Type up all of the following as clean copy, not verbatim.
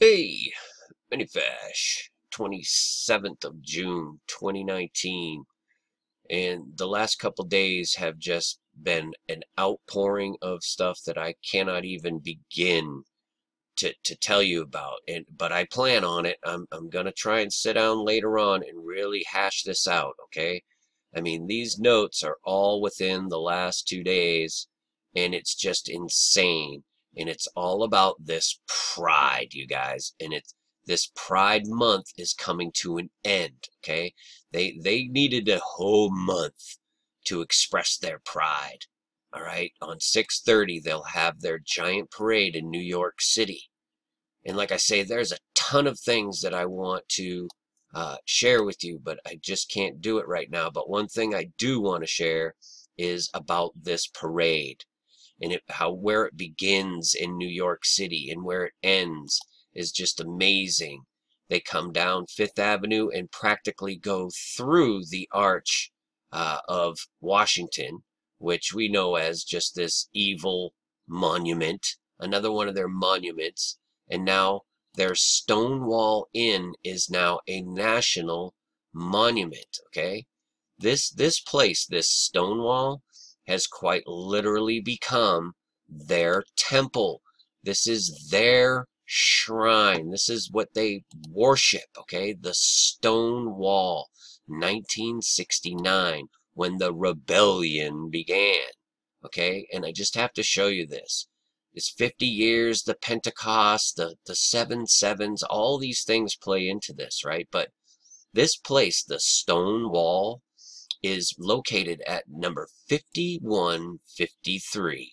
Hey, Many Fish, 27th of June, 2019, and the last couple days have just been an outpouring of stuff that I cannot even begin to tell you about, but I plan on it. I'm going to try and sit down later on and really hash this out, okay? I mean, these notes are all within the last 2 days, and it's just insane. And it's all about this pride, you guys. And it's this Pride Month is coming to an end, okay? They needed a whole month to express their pride, all right? On 6:30, they'll have their giant parade in New York City. And like I say, there's a ton of things that I want to share with you, but I just can't do it right now. But one thing I do want to share is about this parade. And where it begins in New York City and where it ends is just amazing. They come down Fifth Avenue and practically go through the arch of Washington, which we know as just this evil monument, another one of their monuments. And now their Stonewall Inn is now a national monument, okay? This place, this Stonewall, has quite literally become their temple. This is their shrine. This is what they worship, okay? The Stonewall, 1969, when the rebellion began, okay? And I just have to show you this. It's 50 years, the Pentecost, the seven sevens, all these things play into this, right? But this place, the Stonewall, is located at number 5153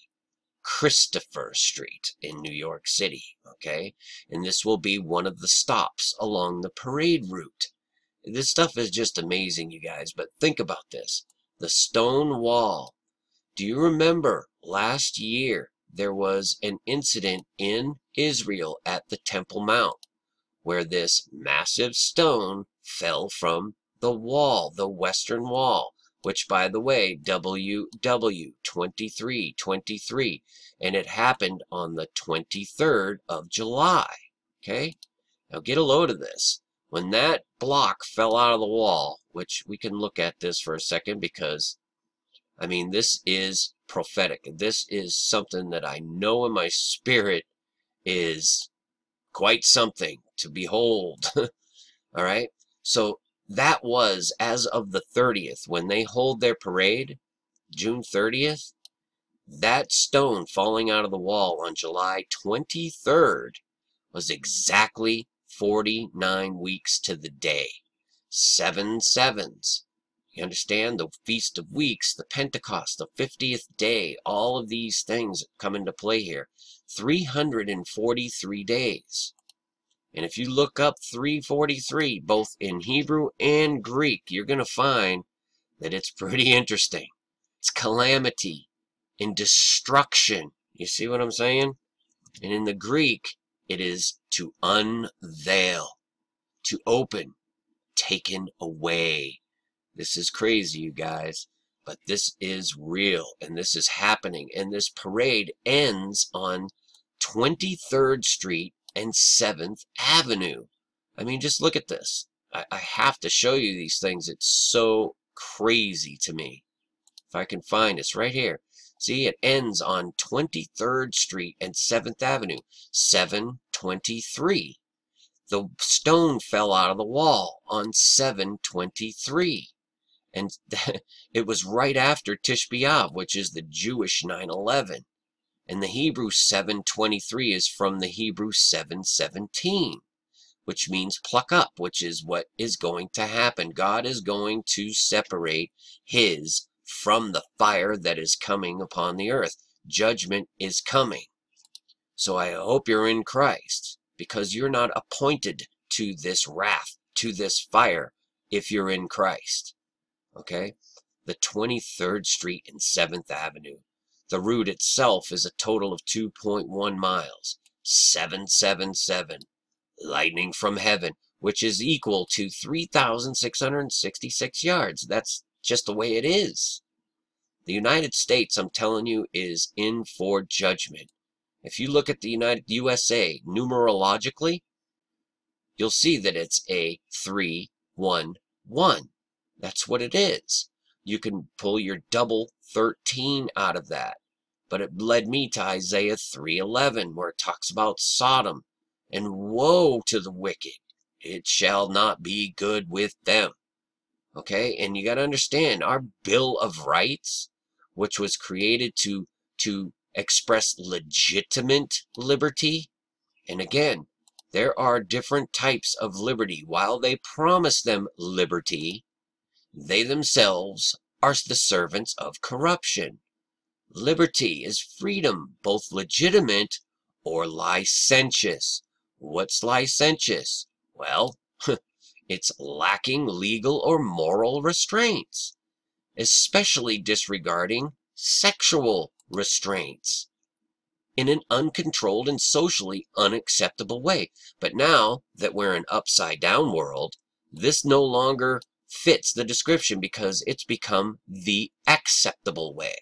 Christopher Street in New York City, okay? And this will be one of the stops along the parade route. This stuff is just amazing, you guys, but think about this. The Stonewall. Do you remember last year there was an incident in Israel at the Temple Mount where this massive stone fell from the wall, the Western Wall, which, by the way, WW2323, and it happened on the 23rd of July, okay? Now get a load of this. When that block fell out of the wall, which we can look at this for a second because, I mean, this is prophetic. This is something that I know in my spirit is quite something to behold, all right? So that was as of the 30th, when they hold their parade, June 30th, that stone falling out of the wall on July 23rd was exactly 49 weeks to the day. Seven sevens. You understand? The Feast of Weeks, the Pentecost, the 50th day, all of these things come into play here. 343 days. And if you look up 343, both in Hebrew and Greek, you're going to find that it's pretty interesting. It's calamity and destruction. You see what I'm saying? And in the Greek, it is to unveil, to open, taken away. This is crazy, you guys, but this is real, and this is happening. And this parade ends on 23rd Street and 7th Avenue. I mean, just look at this. I have to show you these things. It's so crazy to me. If I can find it's right here. See, it ends on 23rd Street and 7th Avenue. 723. The stone fell out of the wall on 723. And it was right after Tish B'Av, which is the Jewish 9/11. And the Hebrew 723 is from the Hebrew 717, which means pluck up, which is what is going to happen. God is going to separate his from the fire that is coming upon the earth. Judgment is coming. So I hope you're in Christ, because you're not appointed to this wrath, to this fire, if you're in Christ. Okay? The 23rd Street and 7th Avenue. The route itself is a total of 2.1 miles. 777. Lightning from heaven, which is equal to 3,666 yards. That's just the way it is. The United States, I'm telling you, is in for judgment. If you look at the USA numerologically, you'll see that it's a 3-1-1. That's what it is. You can pull your double 13 out of that. But it led me to Isaiah 3:11, where it talks about Sodom. And woe to the wicked. It shall not be good with them. Okay? And you got to understand, our Bill of Rights, which was created to express legitimate liberty. And again, there are different types of liberty. While they promise them liberty, they themselves are the servants of corruption. Liberty is freedom, both legitimate or licentious. What's licentious? Well, it's lacking legal or moral restraints, especially disregarding sexual restraints in an uncontrolled and socially unacceptable way. But now that we're an upside-down world, this no longer fits the description because it's become the acceptable way.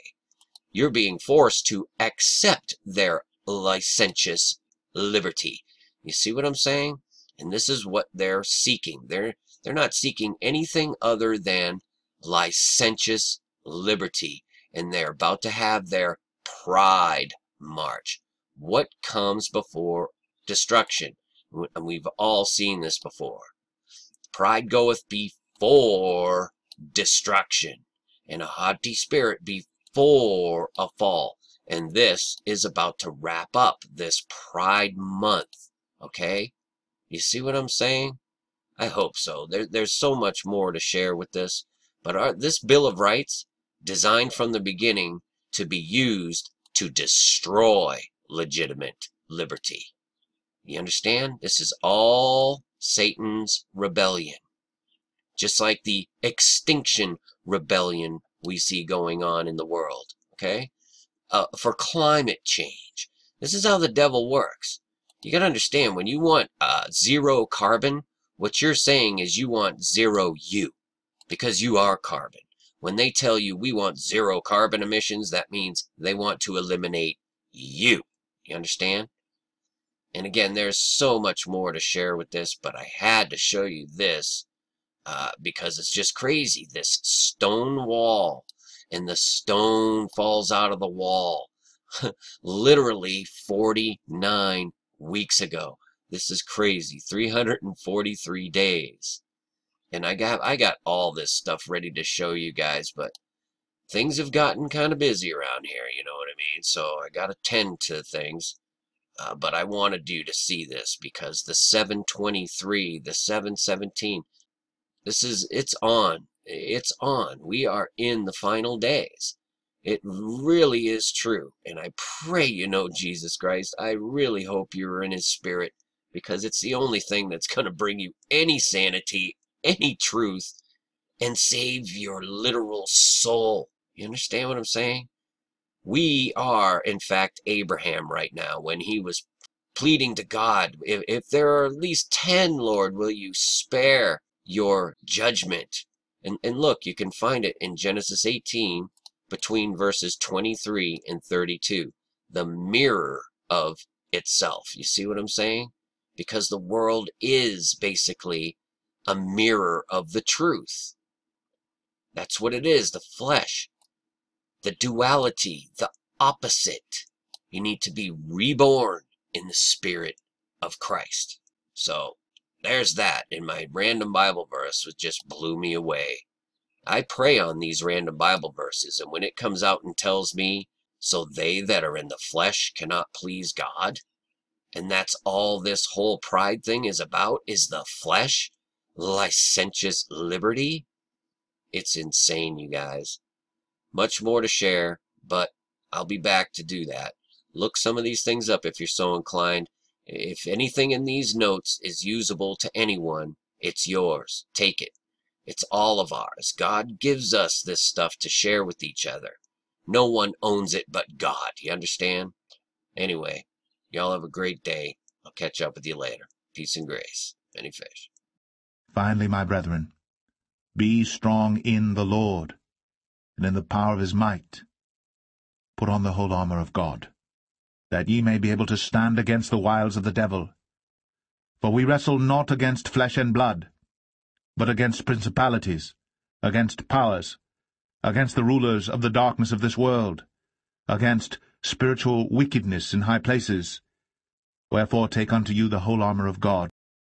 You're being forced to accept their licentious liberty. You see what I'm saying? And this is what they're seeking. They're not seeking anything other than licentious liberty. And they're about to have their pride march. What comes before destruction? And we've all seen this before. Pride goeth before destruction, and a haughty spirit before a fall. And this is about to wrap up this Pride Month. Okay? You see what I'm saying? I hope so. There's so much more to share with this. But this Bill of Rights, designed from the beginning to be used to destroy legitimate liberty. You understand? This is all Satan's rebellion. Just like the Extinction Rebellion we see going on in the world, okay? For climate change. This is how the devil works. You gotta understand, when you want zero carbon, what you're saying is you want zero you, because you are carbon. When they tell you we want zero carbon emissions, that means they want to eliminate you. You understand? And again, there's so much more to share with this, but I had to show you this. Because it's just crazy. This stone wall, and the stone falls out of the wall literally 49 weeks ago. This is crazy. 343 days. And I got all this stuff ready to show you guys, but things have gotten kind of busy around here, you know what I mean? So I got to tend to things. But I wanted you to see this, because the 723, the 717, this is, it's on. It's on. We are in the final days. It really is true. And I pray you know Jesus Christ. I really hope you're in his spirit, because it's the only thing that's going to bring you any sanity, any truth, and save your literal soul. You understand what I'm saying? We are, in fact, Abraham right now, when he was pleading to God, if there are at least 10, Lord, will you spare your judgment? And look, you can find it in Genesis 18 between verses 23 and 32. The mirror of itself. You see what I'm saying? Because the world is basically a mirror of the truth. That's what it is, the flesh, the duality, the opposite. You need to be reborn in the spirit of Christ. So there's that, in my random Bible verse, which just blew me away. I pray on these random Bible verses, and when it comes out and tells me, so they that are in the flesh cannot please God, and that's all this whole pride thing is about, is the flesh, licentious liberty. It's insane, you guys. Much more to share, but I'll be back to do that. Look some of these things up if you're so inclined. If anything in these notes is usable to anyone, it's yours. Take it. It's all of ours. God gives us this stuff to share with each other. No one owns it but God. You understand? Anyway, y'all have a great day. I'll catch up with you later. Peace and grace. Many Fish. Finally, my brethren, be strong in the Lord, and in the power of his might. Put on the whole armor of God, that ye may be able to stand against the wiles of the devil. For we wrestle not against flesh and blood, but against principalities, against powers, against the rulers of the darkness of this world, against spiritual wickedness in high places. Wherefore take unto you the whole armour of God,